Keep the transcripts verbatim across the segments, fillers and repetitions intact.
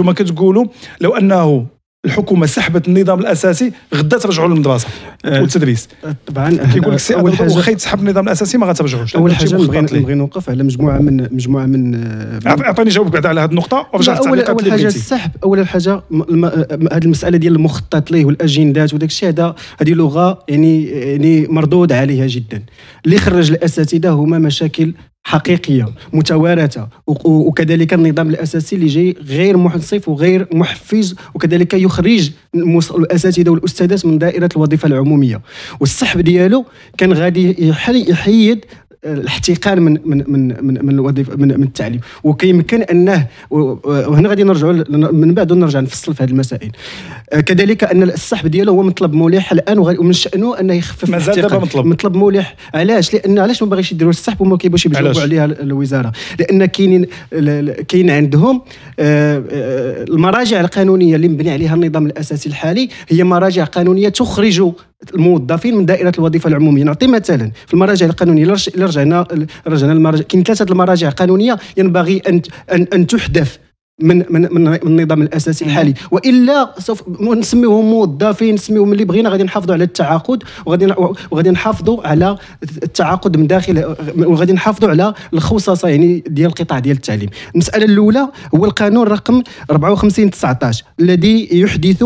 انتم كتقولوا لو انه الحكومه سحبت النظام الاساسي غدا ترجعوا للمدرسه أه والتدريس. طبعا كيقول لك اول حاجه واخا يتسحب النظام الاساسي ما غترجعوش. اول حاجه بغينا نبغي نوقف على مجموعه من مجموعه من اعطيني جوابك بعدا على هذه النقطه ورجع تعليقات. اول حاجه السحب، اول حاجه هذه المساله ديال المخطط ليه والاجندات وداك الشيء، هذا هذه لغه يعني يعني مردود عليها جدا. اللي خرج الاساتذه هما مشاكل حقيقيه متوارثه، وكذلك النظام الاساسي اللي جاي غير منصف وغير محفز، وكذلك يخرج الاساتذه والاستاذات من دائره الوظيفه العموميه. والسحب ديالو كان غادي يحيد الاحتقان من من من من من الوظيفه من, من التعليم. وكيمكن انه، وهنا غادي نرجعوا من بعد نرجع نفصل في هذه المسائل. كذلك ان السحب ديالو هو مطلب ملح الان، ومن شانه انه يخفف الاحتقان. مطلب. مطلب ملح. علاش؟ لان علاش ما باغيش يديروا السحب وما كيبغيوش يجاوبوا عليها الوزاره؟ لان كاينين كاين عندهم المراجع القانونيه اللي مبني عليها النظام الاساسي الحالي، هي مراجع قانونيه تخرج الموظفين من دائره الوظيفه العموميه. نعطي مثلا في المراجع القانونيه، الا رجعنا رجعنا المراجع، كاين ثلاثه المراجع القانونيه ينبغي ان ان, أن تحذف من من من النظام الاساسي الحالي، والا سوف نسميوهم موظفين، نسميوهم اللي بغينا، غادي نحافظوا على التعاقد، وغادي وغادي نحافظوا على التعاقد من داخل، وغادي نحافظوا على الخصاصه يعني ديال القطاع ديال التعليم. المساله الاولى هو القانون رقم أربعة وخمسين تسعطاش الذي يحدث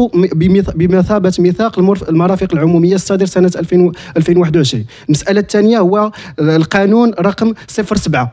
بمثابه ميثاق المرافق العموميه الصادر سنه ألفين وواحد وعشرين. المساله الثانيه هو القانون رقم صفر سبعة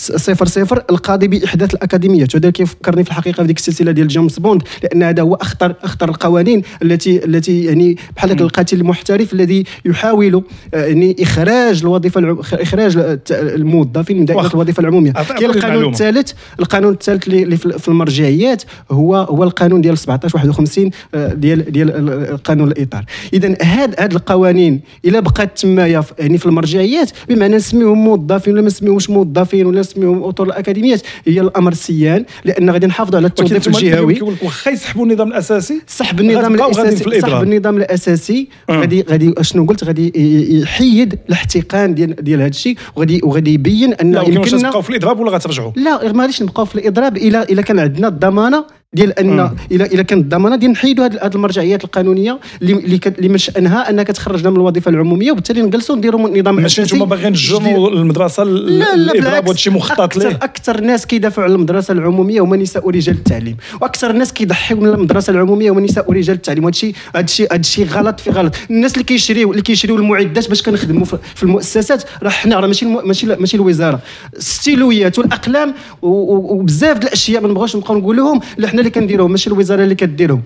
صفر صفر القاضي باحداث الاكاديميات، وهذا كيفكرني في الحقيقه بديك السلسله ديال جيمس بوند، لان هذا هو اخطر اخطر القوانين التي التي يعني بحال هذاك القاتل المحترف الذي يحاول يعني اخراج الوظيفه اخراج الموظفين من دائره الوظيفه العموميه. كاين القانون الثالث، القانون الثالث اللي في المرجعيات هو هو القانون ديال سبعطاش واحد وخمسين ديال ديال قانون الاطار. اذا هاد هاد القوانين الا بقات تمايا يعني في المرجعيات، بمعنى نسميهم موظفين ولا ما نسميوهمش موظفين ولا اسميهم اطر الاكاديميات، هي الامر سيان، لان غادي نحافظوا على التوظيف الجهوي. كيقول لك واخا يسحبوا النظام الاساسي، سحب النظام الاساسي سحب النظام الاساسي غادي غادي شنو قلت غادي يحيد الاحتقان ديال ديال هذا الشيء، وغادي وغادي يبين ان يمكننا نبقاو في الاضراب ولا غترجعوا. لا، ماغاديش نبقاو في الاضراب الا الا كان عندنا الضمانه ديال ان الى الى كانت الضمانه ديال نحيدوا هذه المرجعيات القانونيه اللي من شانها انها كتخرجنا من الوظيفه العموميه، وبالتالي نجلسوا نديروا نظام اساسي. ماشي انتم باغيين تجمعوا المدرسه الاضراب وهادشي مخطط ليه. اكثر ناس كيدافعوا على المدرسه العموميه هما نساء ورجال التعليم، واكثر ناس كيضحيوا من المدرسه العموميه هما نساء ورجال التعليم. هادشي هادشي هادشي غلط في غلط. الناس اللي كيشريو اللي كيشريو المعدات باش كنخدموا في المؤسسات، راه حنا راه ماشي ماشي ماشي الوزاره، الستيلويات والاقلام وبزاف د الاشياء ما نبغوش نبقاو نقولوهم، اللي كنديروه ماشي الوزاره اللي كديرهم.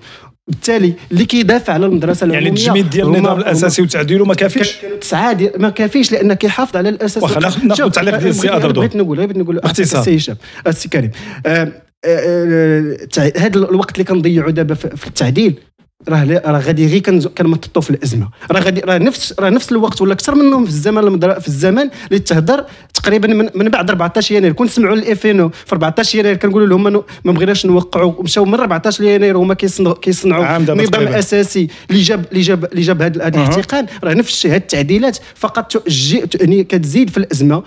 بالتالي اللي كيدافع على المدرسه العموميه يعني التجميد ديال النظام الاساسي وتعديله ما كافيش، تسعه ما كافيش، لان كيحافظ على الاساس. واخا ناخذ التعليق ديال السي ادردو. بغيت نقول بغيت نقول السي هشام السي كريم، هذا الوقت اللي كنضيعوا دابا في التعديل راه راه غادي غير كنمططوا في الازمه، راه غادي راه نفس راه نفس الوقت ولا اكثر منهم في الزمن في الزمن اللي تهضر تقريبا من, من بعد أربعطاش يناير. كون سمعوا الافينو في أربعطاش يناير كنقولوا لهم ما بغيناش نوقعوا، مشاو من أربعطاش يناير هما كيصنعوا نظام اساسي اللي جاب اللي جاب اللي جاب هذا الاحتقان. راه نفس الشيء، هاد التعديلات فقط يعني كتزيد في الازمه